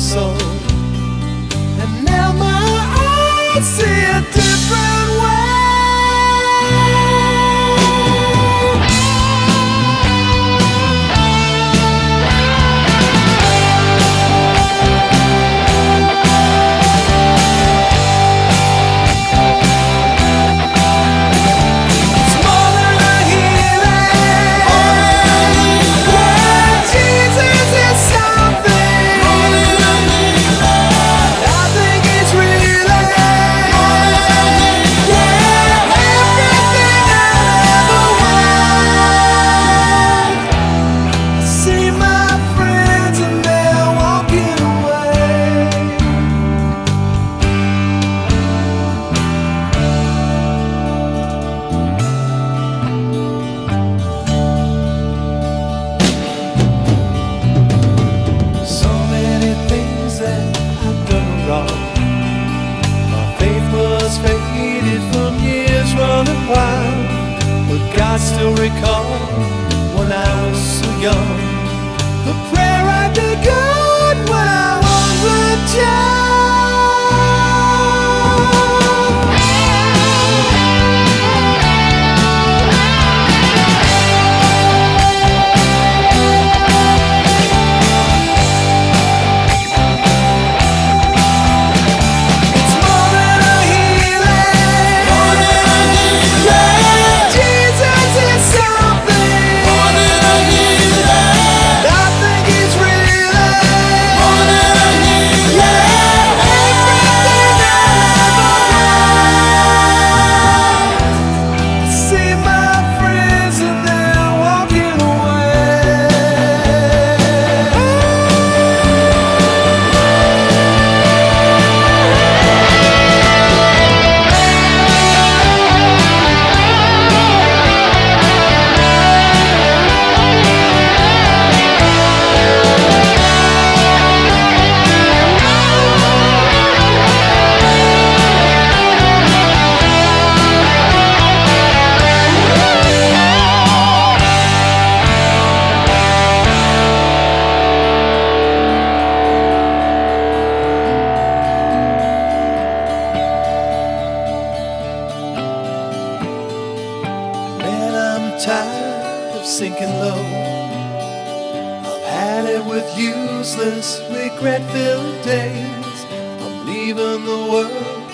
soul, and now my eyes see a different still recall when I was so young, the prayer I did God when I was a child. Tired of sinking low, I've had it with useless, regret-filled days. I'm leaving the world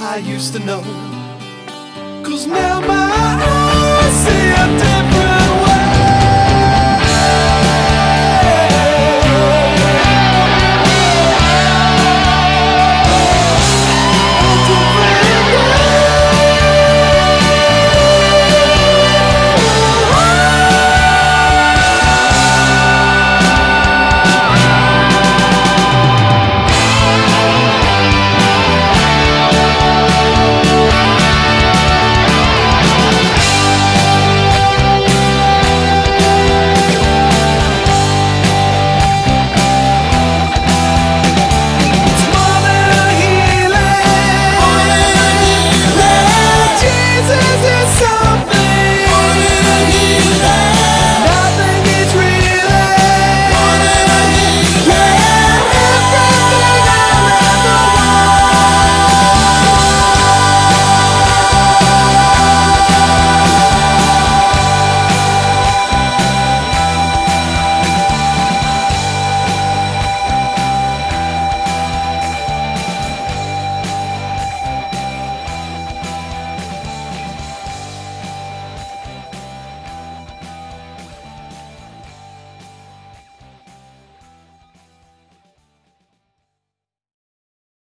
I used to know, 'cause now my eyes see a different